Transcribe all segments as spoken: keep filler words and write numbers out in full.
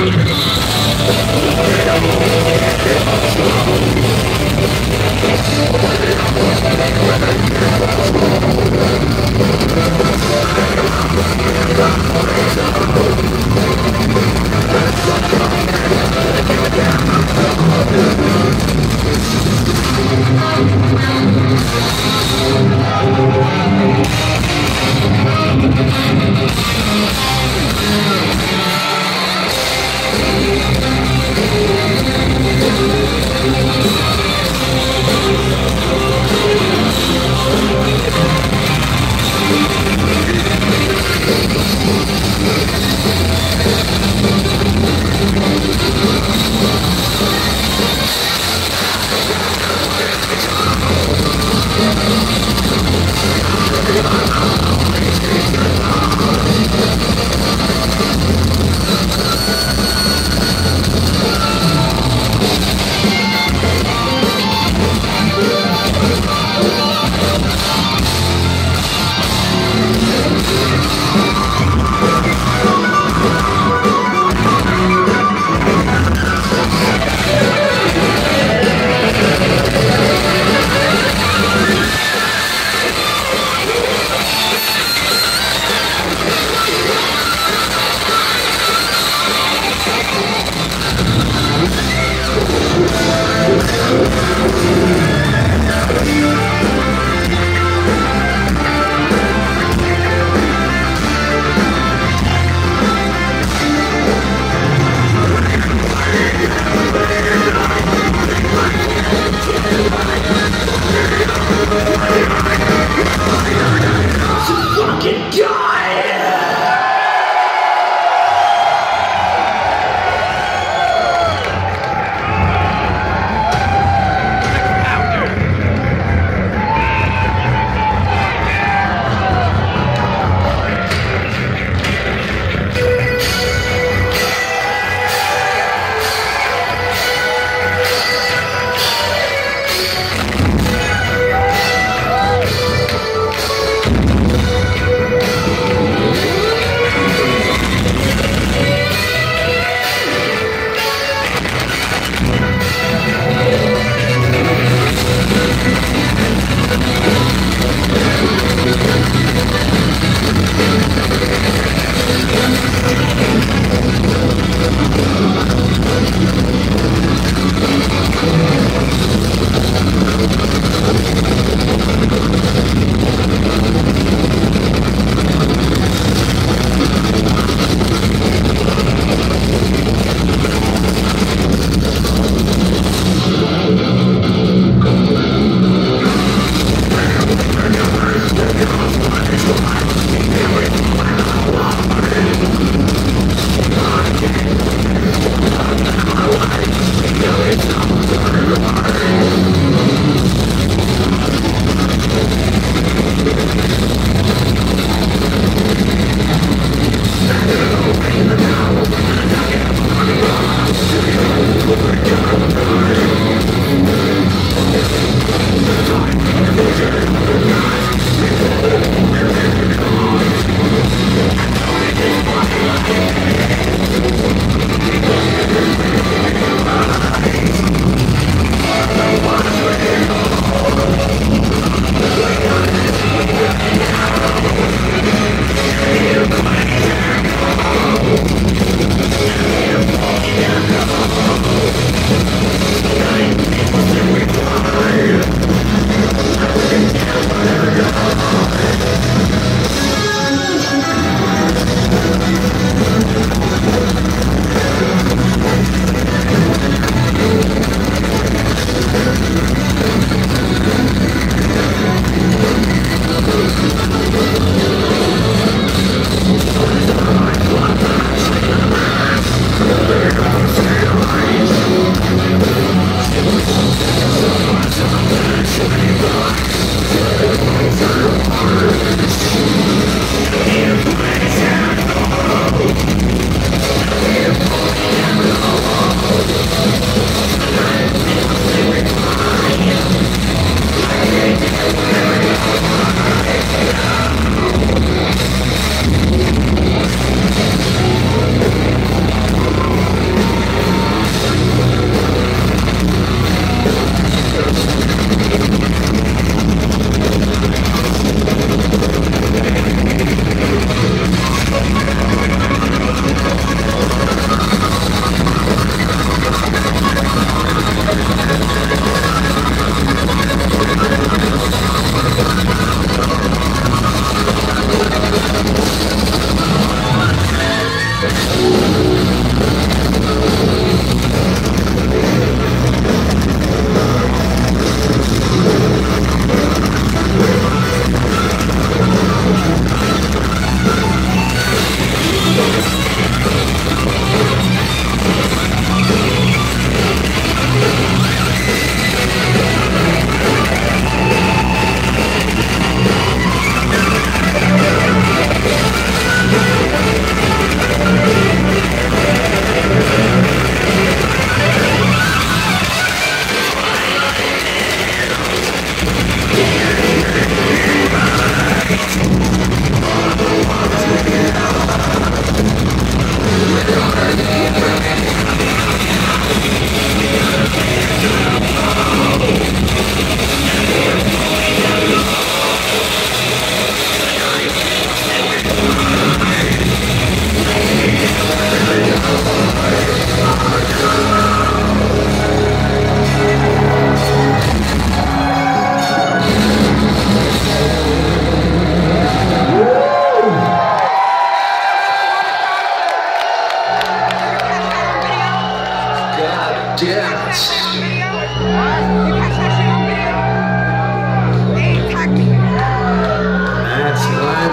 I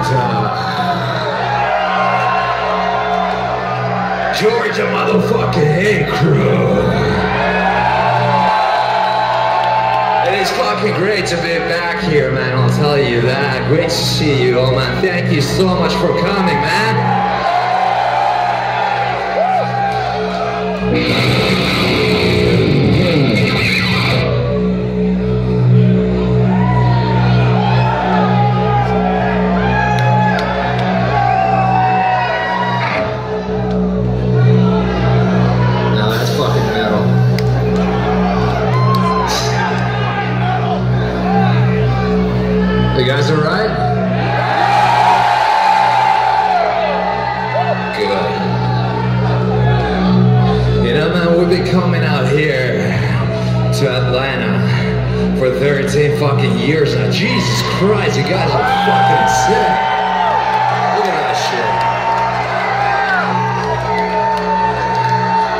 Georgia. Georgia motherfucking hate crew. It is fucking great to be back here, man, I'll tell you that. Great to see you all, man. Thank you so much for coming, man. Fucking years now. Jesus Christ, you guys are fucking sick. Look at that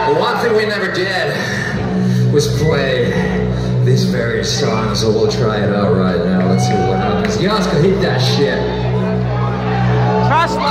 shit. But one thing we never did was play these various songs, so we'll try it out right now. Let's see what happens. You guys can hit that shit. Trust me.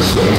We'll be right back.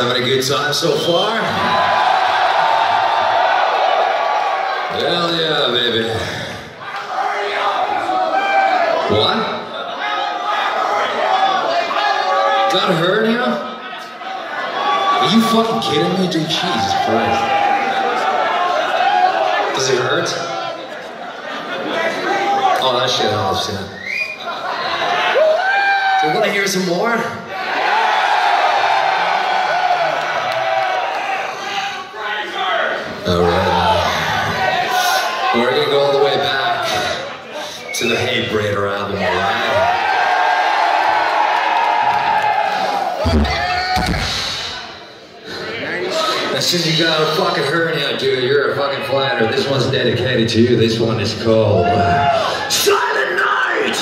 having a good time so far? Hell yeah, baby. What? Got hurt, you know? Are you fucking kidding me, dude? Jesus Christ. Does it hurt? Oh, that shit helps, yeah. Do you want to hear some more? Alright. We're gonna go all the way back to the Hey Brainer album, alright? As soon as you got a fucking hernia, dude, you're a fucking flatter. This one's dedicated to you. This one is called uh, Silent Night!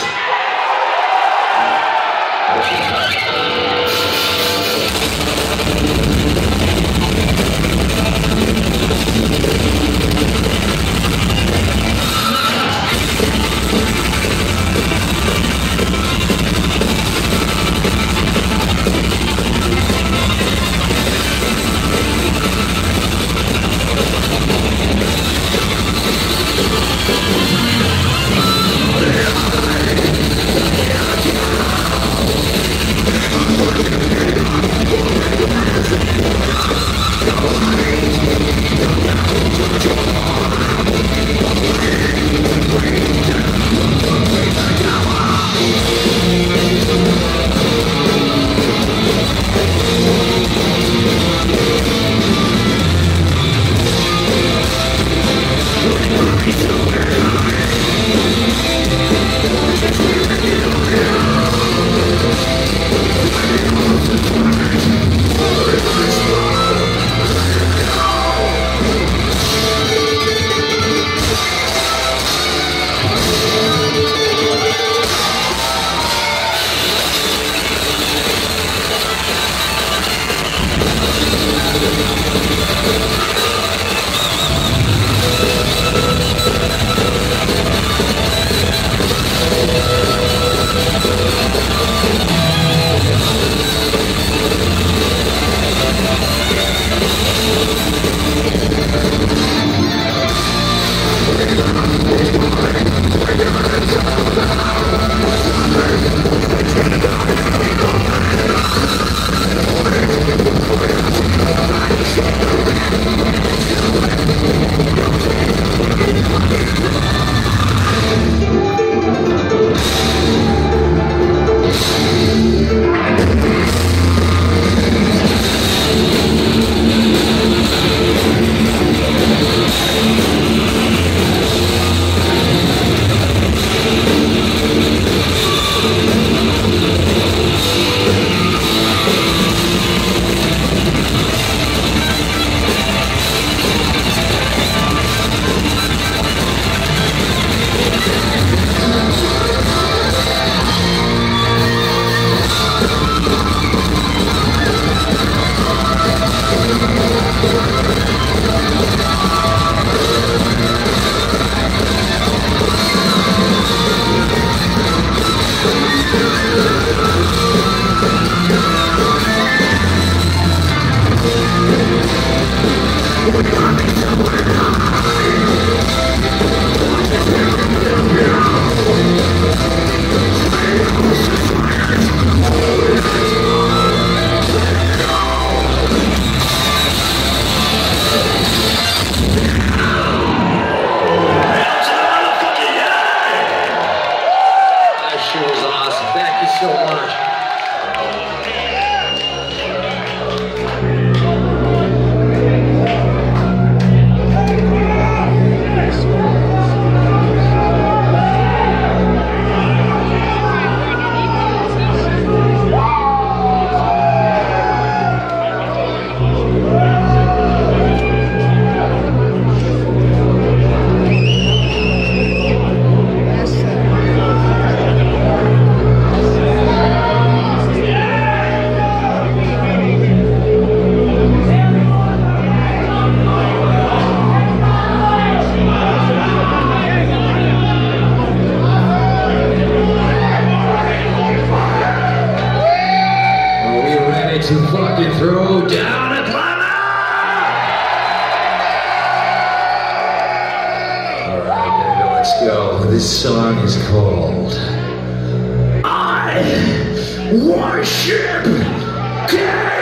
Worship K O.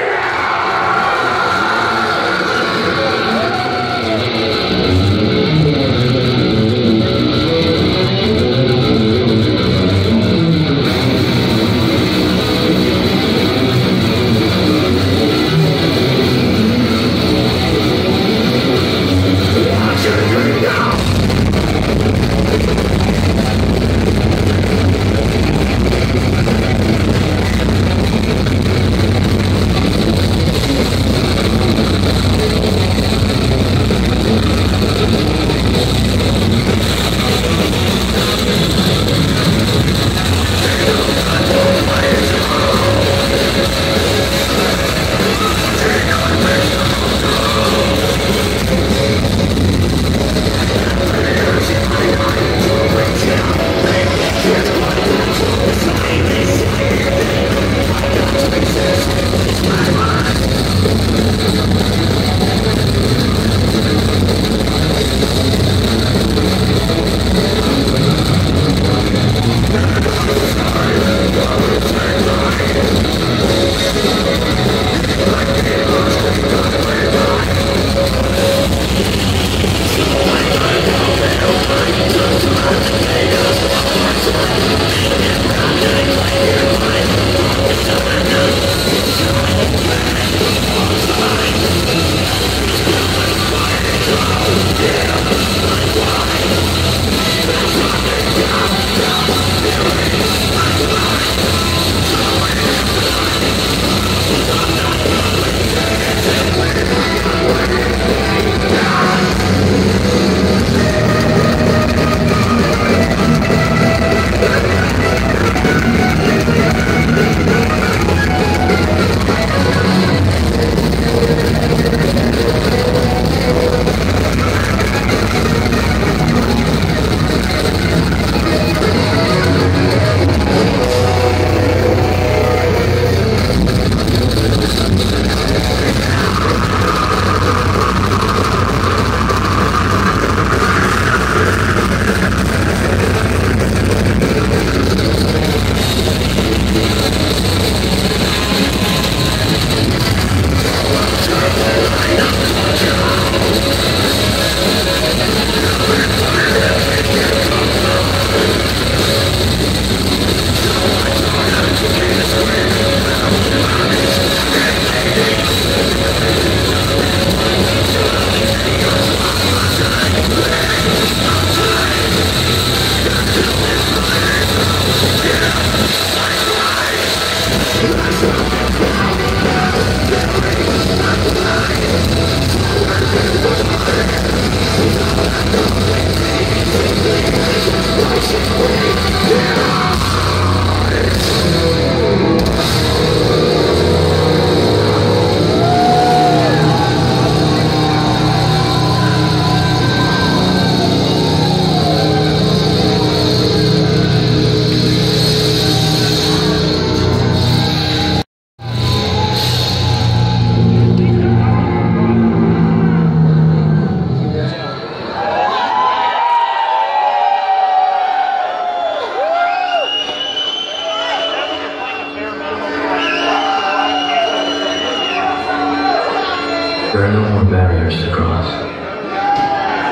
There are no more barriers to cross.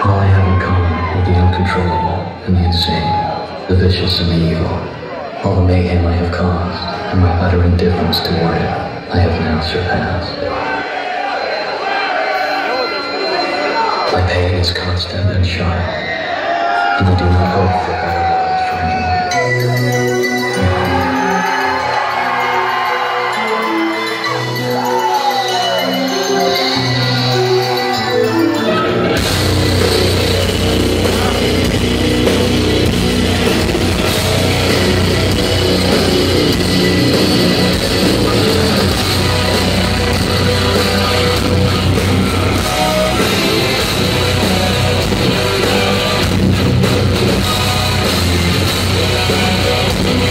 All I have in common with the uncontrollable and the insane, the vicious and the evil, all the mayhem I have caused, and my utter indifference toward it, I have now surpassed. My pain is constant and sharp, and I do not hope for better lives for anyone. We'll be right back.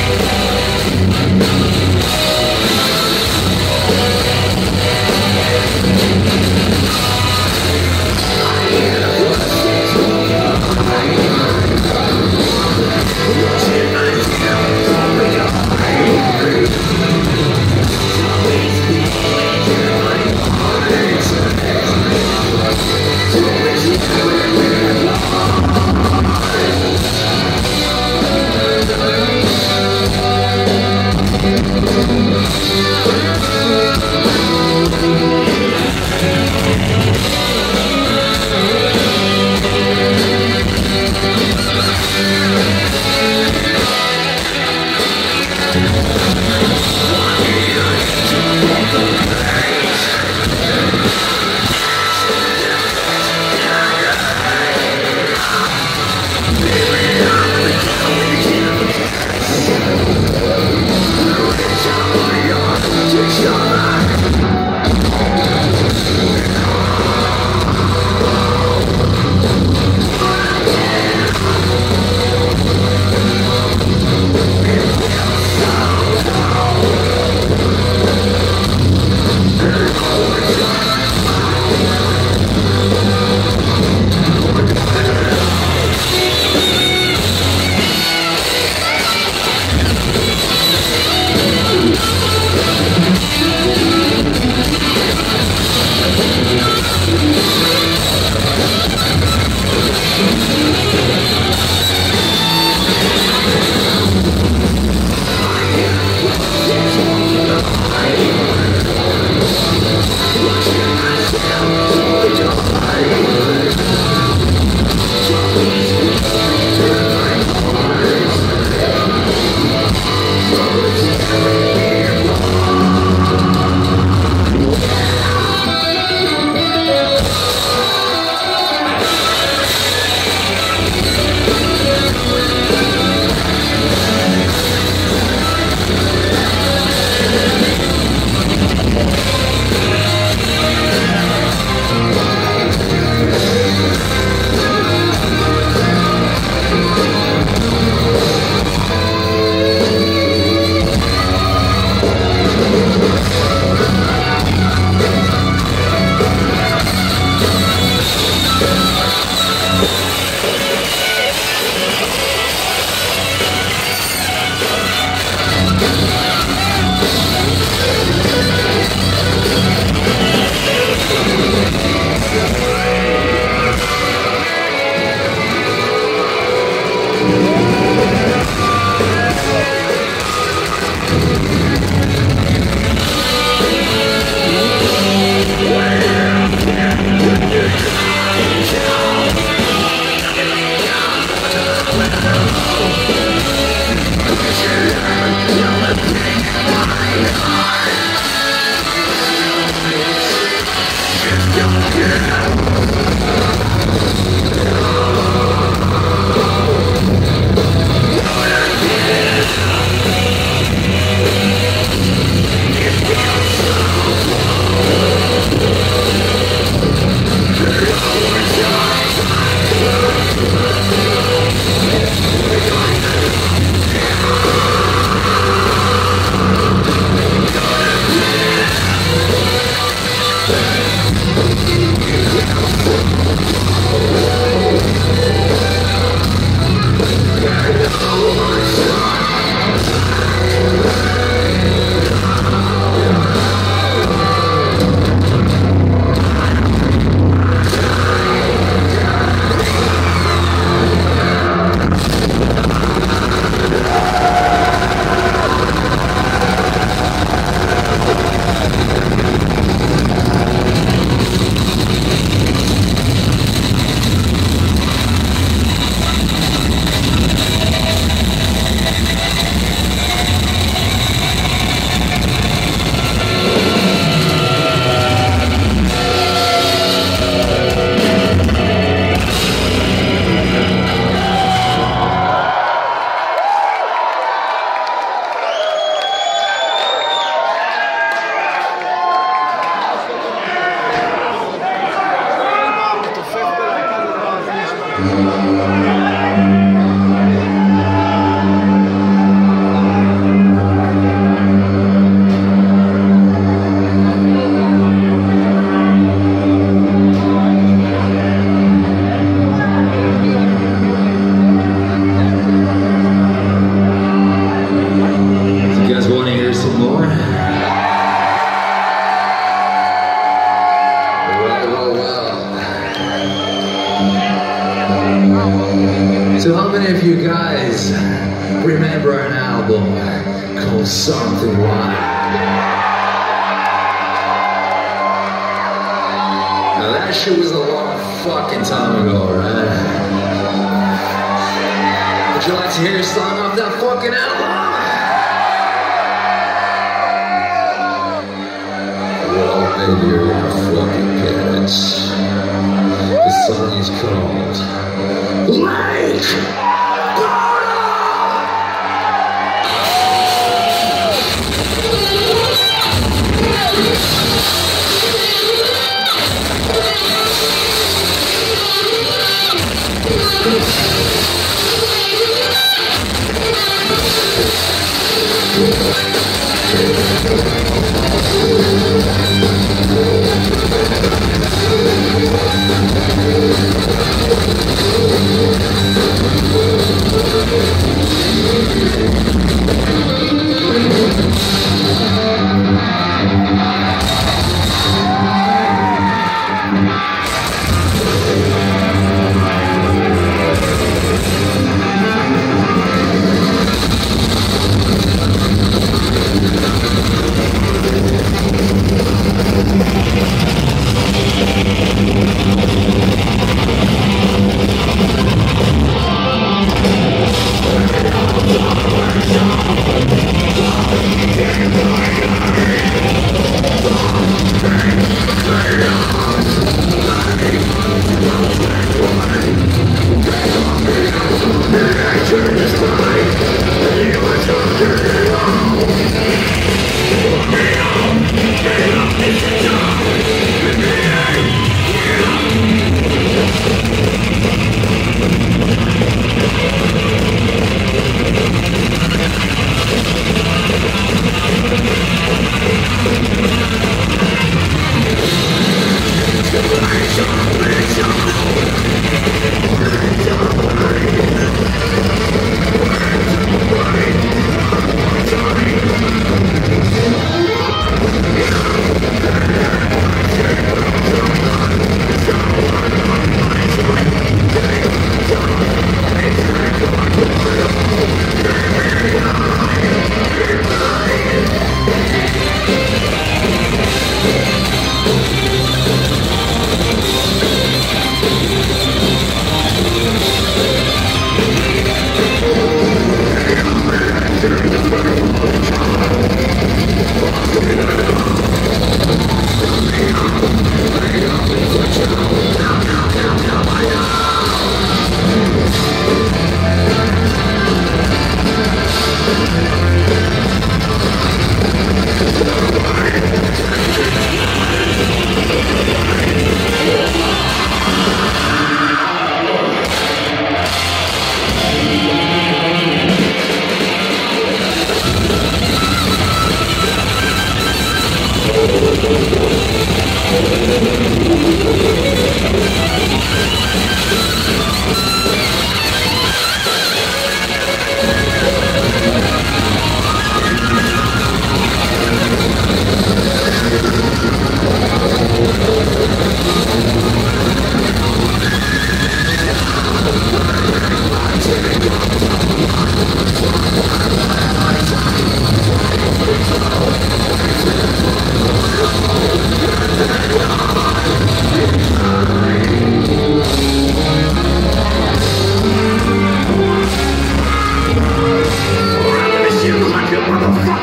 guys remember an album called Something Wild? Now that shit was a long fucking time ago, right? Would you like to hear a song off that fucking album? Well, maybe you're gonna fucking get it. The song is called Like.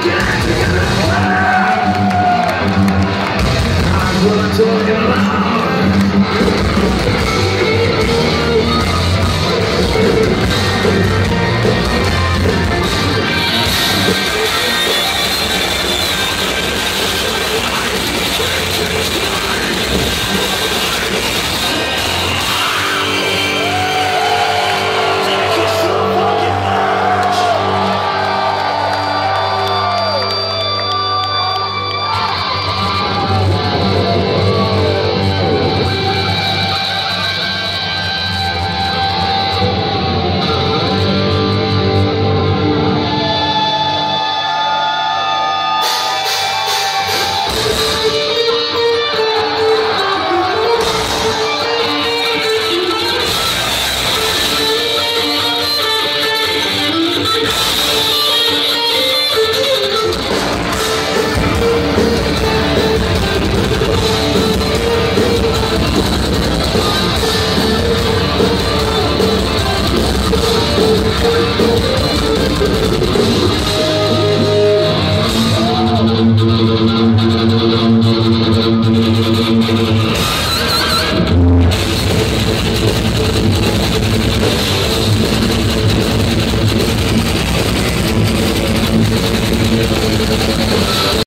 Get out of here.